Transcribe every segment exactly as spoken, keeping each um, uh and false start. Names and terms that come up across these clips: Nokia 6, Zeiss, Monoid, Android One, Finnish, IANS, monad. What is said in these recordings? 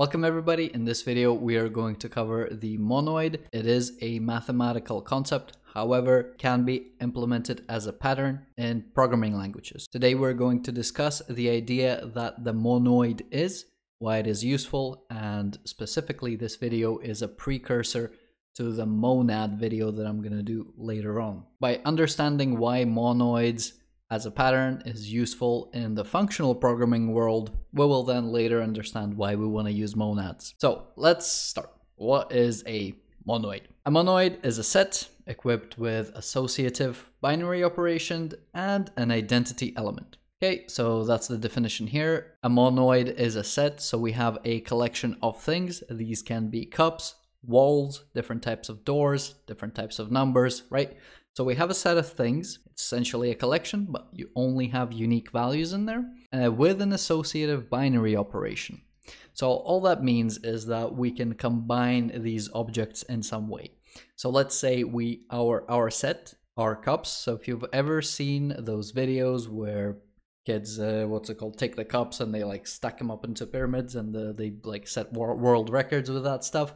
Welcome everybody. In this video we are going to cover the monoid. It is a mathematical concept, however can be implemented as a pattern in programming languages. Today we're going to discuss the idea that the monoid is, why it is useful, and specifically this video is a precursor to the monad video that I'm going to do later on. By understanding why monoids as a pattern is useful in the functional programming world, we will then later understand why we want to use monads. So let's start. What is a monoid? A monoid is a set equipped with associative binary operation and an identity element. Okay, so that's the definition here. A monoid is a set, so we have a collection of things. These can be cups, walls, different types of doors, different types of numbers, right? So we have a set of things. It's essentially a collection, but you only have unique values in there uh, with an associative binary operation. So all that means is that we can combine these objects in some way. So let's say we our our set our cups. So if you've ever seen those videos where kids, uh, what's it called, take the cups and they like stack them up into pyramids and the, they like set world records with that stuff.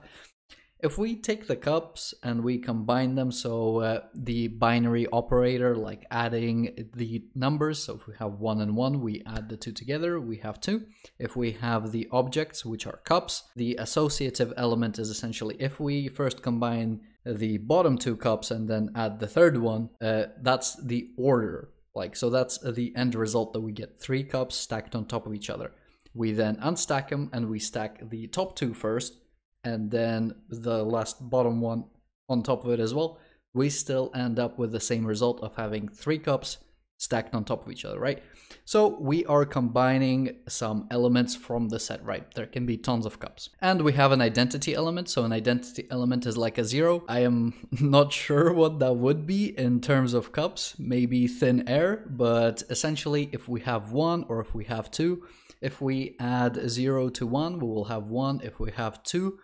If we take the cups and we combine them, so uh, the binary operator, like adding the numbers, so if we have one and one, we add the two together, we have two. If we have the objects, which are cups, the associative element is essentially, if we first combine the bottom two cups and then add the third one, uh, that's the order. Like, so that's the end result that we get, three cups stacked on top of each other. We then unstack them and we stack the top two first, and then the last bottom one on top of it as well. We still end up with the same result of having three cups stacked on top of each other, right? So we are combining some elements from the set, right? There can be tons of cups. And we have an identity element. So an identity element is like a zero. I am not sure what that would be in terms of cups, maybe thin air, but essentially if we have one or if we have two, if we add zero to one, we will have one. If we have two,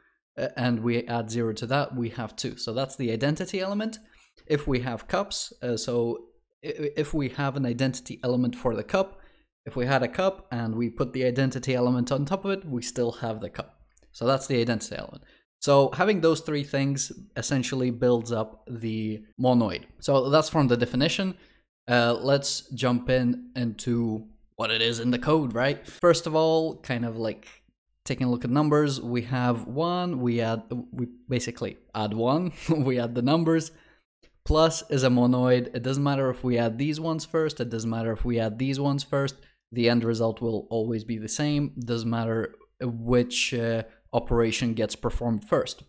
and we add zero to that, we have two. So that's the identity element. If we have cups, uh, so if we have an identity element for the cup, if we had a cup and we put the identity element on top of it, we still have the cup. So that's the identity element. So having those three things essentially builds up the monoid. So that's from the definition. Uh, let's jump in into what it is in the code, right? First of all, kind of like taking a look at numbers, we have one, we add, we basically add one, we add the numbers. Plus is a monoid. It doesn't matter if we add these ones first, it doesn't matter if we add these ones first, the end result will always be the same. Doesn't matter which uh, operation gets performed first.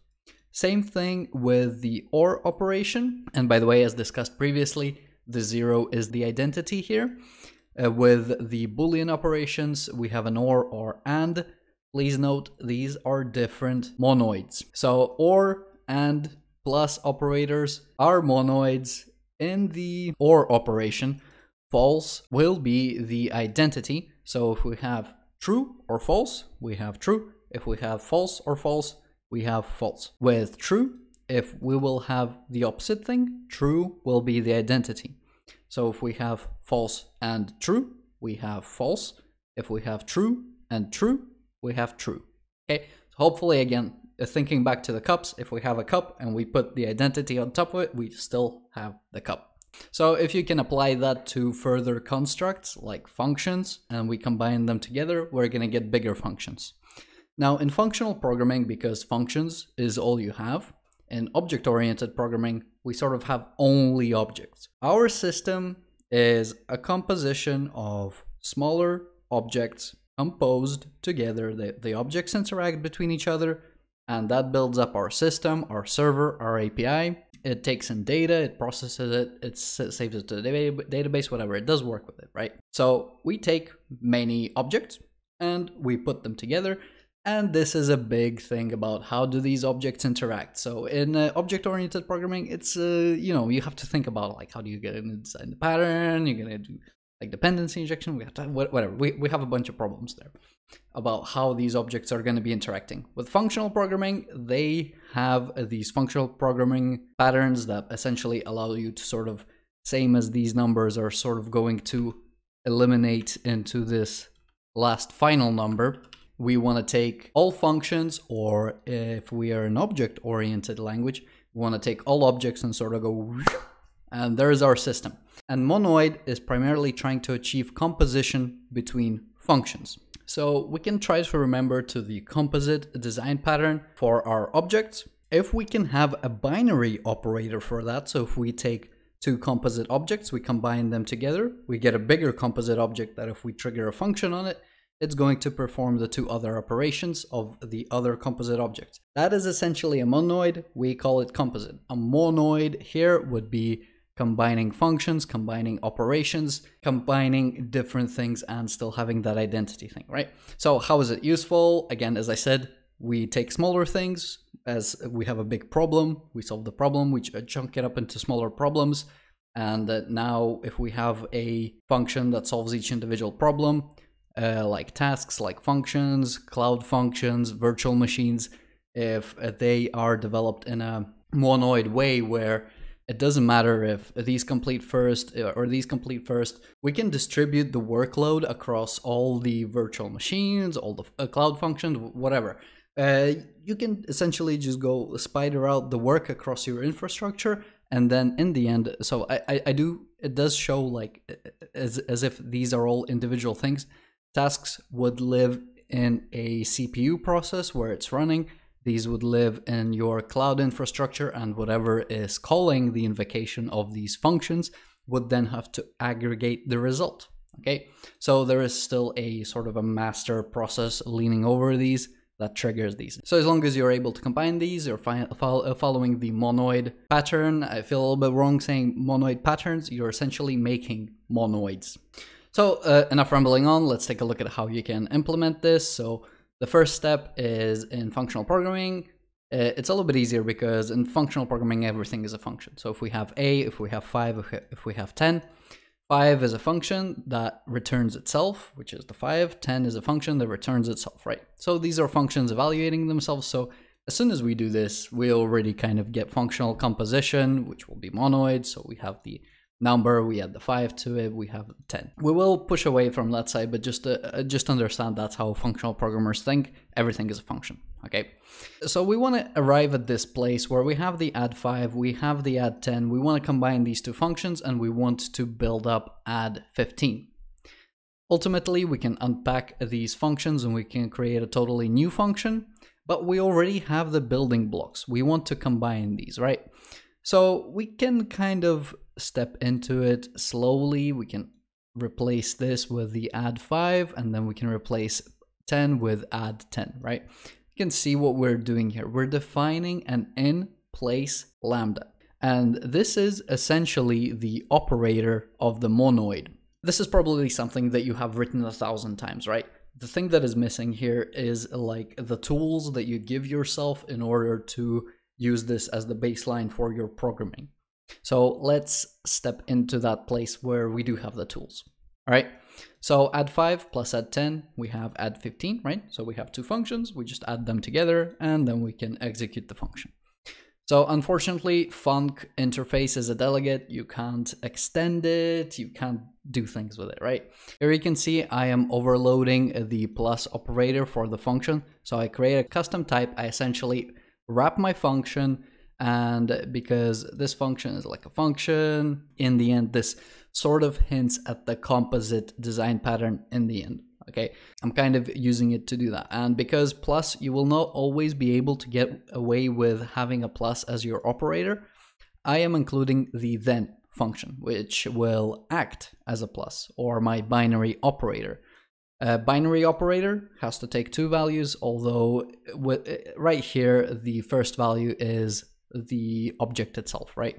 Same thing with the OR operation. And by the way, as discussed previously, the zero is the identity here. Uh, with the Boolean operations, we have an OR or AND. Please note, these are different monoids. So OR and plus operators are monoids. In the OR operation, false will be the identity. So if we have true or false, we have true. If we have false or false, we have false. With true, if we will have the opposite thing, true will be the identity. So if we have false and true, we have false. If we have true and true, we have true. Okay, so hopefully again, thinking back to the cups, if we have a cup and we put the identity on top of it, we still have the cup. So if you can apply that to further constructs like functions and we combine them together, we're going to get bigger functions. Now in functional programming, because functions is all you have, in object-oriented programming, we sort of have only objects. Our system is a composition of smaller objects composed together. The, the objects interact between each other, and that builds up our system, our server, our A P I. It takes in data, it processes it, it saves it to the database, whatever. It does work with it, right? So we take many objects and we put them together. And this is a big thing about how do these objects interact. So in uh, object-oriented programming, it's, uh, you know, you have to think about like, how do you get to design the pattern? You're going to do like dependency injection, we have to, whatever. We, we have a bunch of problems there about how these objects are going to be interacting. With functional programming, they have these functional programming patterns that essentially allow you to sort of, same as these numbers are sort of going to eliminate into this last final number, we want to take all functions, or if we are an object-oriented language, we want to take all objects and sort of go, and there's our system. And Monoid is primarily trying to achieve composition between functions. So we can try to remember to the composite design pattern for our objects. If we can have a binary operator for that, so if we take two composite objects, we combine them together, we get a bigger composite object that if we trigger a function on it, it's going to perform the two other operations of the other composite objects. That is essentially a monoid. We call it composite. A monoid here would be combining functions, combining operations, combining different things and still having that identity thing, right? So how is it useful? Again, as I said, we take smaller things. As we have a big problem, we solve the problem, we chunk it up into smaller problems. And now if we have a function that solves each individual problem, uh, like tasks, like functions, cloud functions, virtual machines, if they are developed in a monoid way where it doesn't matter if these complete first or these complete first, we can distribute the workload across all the virtual machines, all the cloud functions, whatever. Uh, you can essentially just go spider out the work across your infrastructure, and then in the end, so I, I, I do, it does show like as, as if these are all individual things. Tasks would live in a C P U process where it's running. These would live in your cloud infrastructure, and whatever is calling the invocation of these functions would then have to aggregate the result. Okay, so there is still a sort of a master process leaning over these that triggers these. So as long as you're able to combine these, you're following the monoid pattern. I feel a little bit wrong saying monoid patterns. You're essentially making monoids. So uh, enough rambling on. Let's take a look at how you can implement this. So the first step is in functional programming. Uh, it's a little bit easier because in functional programming, everything is a function. So if we have a, if we have five, if we have ten, five is a function that returns itself, which is the five, ten is a function that returns itself, right? So these are functions evaluating themselves. So as soon as we do this, we already kind of get functional composition, which will be monoid. So we have the number, we add the five to it, we have ten. We will push away from that side, but just uh, just understand that's how functional programmers think. Everything is a function, okay? So we want to arrive at this place where we have the add five, we have the add ten, we want to combine these two functions, and we want to build up add fifteen. Ultimately, we can unpack these functions and we can create a totally new function, but we already have the building blocks. We want to combine these, right? So we can kind of step into it slowly. We can replace this with the add five, and then we can replace ten with add ten, right? You can see what we're doing here. We're defining an in-place lambda, and this is essentially the operator of the monoid. This is probably something that you have written a thousand times, right? The thing that is missing here is like the tools that you give yourself in order to use this as the baseline for your programming. So let's step into that place where we do have the tools. All right. So add five plus add ten, we have add fifteen, right? So we have two functions, we just add them together and then we can execute the function. So unfortunately, func interface is a delegate. You can't extend it. You can't do things with it, right? Here you can see I am overloading the plus operator for the function. So I create a custom type. I essentially wrap my function, and because this function is like a function, in the end, this sort of hints at the composite design pattern in the end, okay? I'm kind of using it to do that. And because plus, you will not always be able to get away with having a plus as your operator, I am including the then function, which will act as a plus, or my binary operator. A binary operator has to take two values, although with, right here, the first value is the object itself, right?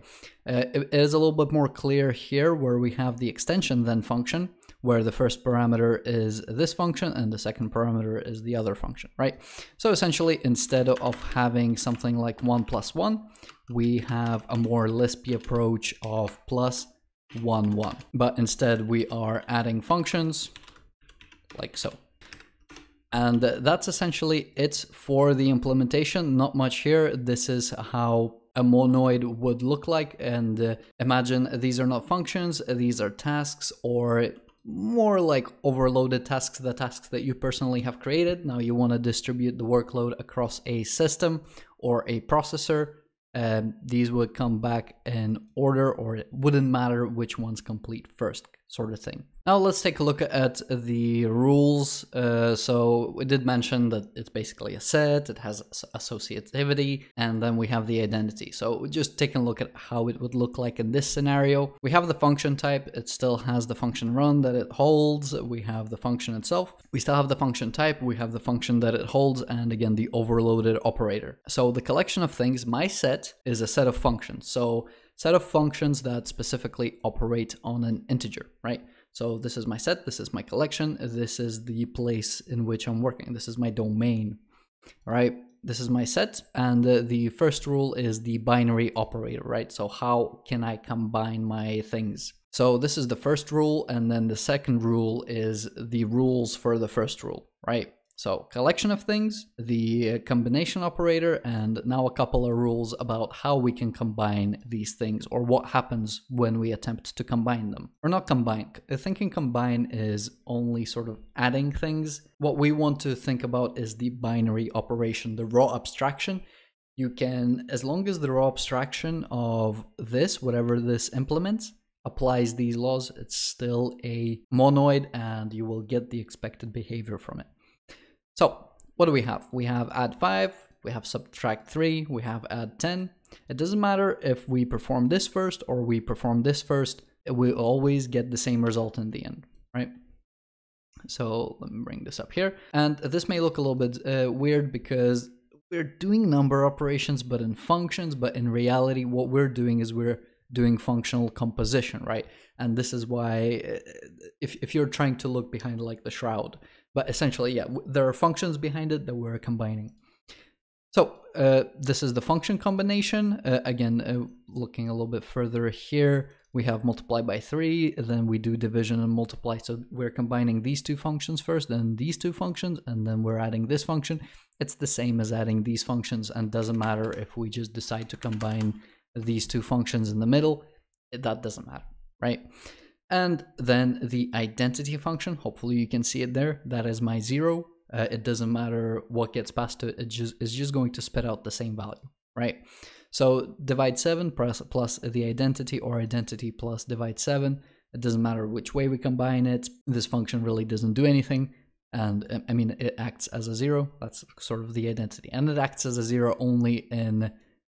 Uh, it is a little bit more clear here where we have the extension then function, where the first parameter is this function and the second parameter is the other function, right? So essentially, instead of having something like one plus one, we have a more Lispy approach of plus one, one. But instead we are adding functions, like so. And that's essentially it for the implementation. Not much here. This is how a monoid would look like. And uh, imagine these are not functions, these are tasks, or more like overloaded tasks, the tasks that you personally have created. Now you want to distribute the workload across a system or a processor. Um, these would come back in order, or it wouldn't matter which ones complete first, sort of thing. Now let's take a look at the rules. Uh, so we did mention that it's basically a set, it has associativity, and then we have the identity. So just take a look at how it would look like in this scenario. We have the function type, it still has the function run that it holds, we have the function itself, we still have the function type, we have the function that it holds, and again the overloaded operator. So the collection of things, my set, is a set of functions. So set of functions that specifically operate on an integer, right? So this is my set, this is my collection, this is the place in which I'm working, this is my domain, all right? This is my set, and uh, the first rule is the binary operator, right? So how can I combine my things? So this is the first rule, and then the second rule is the rules for the first rule, right? So collection of things, the combination operator, and now a couple of rules about how we can combine these things, or what happens when we attempt to combine them. Or not combine. Thinking combine is only sort of adding things. What we want to think about is the binary operation, the raw abstraction. You can, as long as the raw abstraction of this, whatever this implements, applies these laws, it's still a monoid and you will get the expected behavior from it. So what do we have? We have add five, we have subtract three, we have add ten. It doesn't matter if we perform this first or we perform this first, we always get the same result in the end, right? So let me bring this up here. And this may look a little bit uh, weird because we're doing number operations, but in functions, but in reality, what we're doing is we're doing functional composition, right? And this is why if, if you're trying to look behind like the shroud, but essentially, yeah, there are functions behind it that we're combining. So uh, this is the function combination. Uh, again, uh, looking a little bit further here, we have multiply by three, then we do division and multiply. So we're combining these two functions first, then these two functions, and then we're adding this function. It's the same as adding these functions, and doesn't matter if we just decide to combine these two functions in the middle. That doesn't matter, right? And then the identity function, hopefully you can see it there. That is my zero. Uh, it doesn't matter what gets passed to it. It just, it's just going to spit out the same value, right? So divide seven plus, plus the identity, or identity plus divide seven. It doesn't matter which way we combine it. This function really doesn't do anything. And I mean, it acts as a zero. That's sort of the identity. And it acts as a zero only in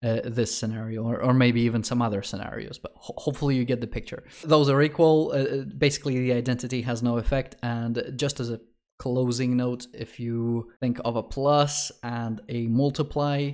Uh, this scenario, or, or maybe even some other scenarios, but ho hopefully you get the picture. Those are equal. Uh, basically, the identity has no effect. And just as a closing note, if you think of a plus and a multiply,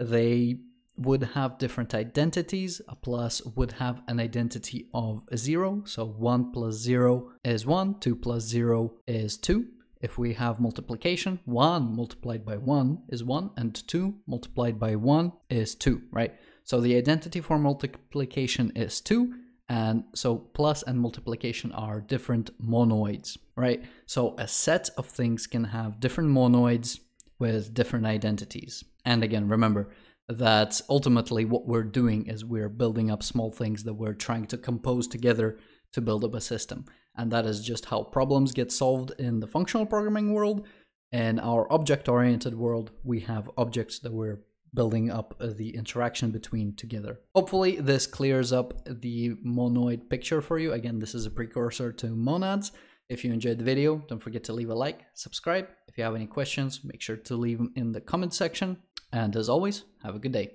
they would have different identities. A plus would have an identity of a zero. So one plus zero is one, two plus zero is two. If we have multiplication, one multiplied by one is one, and two multiplied by one is two, right? So the identity for multiplication is two, and so plus and multiplication are different monoids, right? So a set of things can have different monoids with different identities. And again, remember that ultimately what we're doing is we're building up small things that we're trying to compose together to build up a system. And that is just how problems get solved in the functional programming world. In our object-oriented world, we have objects that we're building up the interaction between together. Hopefully this clears up the monoid picture for you. Again, this is a precursor to monads. If you enjoyed the video, don't forget to leave a like, subscribe. If you have any questions, make sure to leave them in the comment section. And as always, have a good day.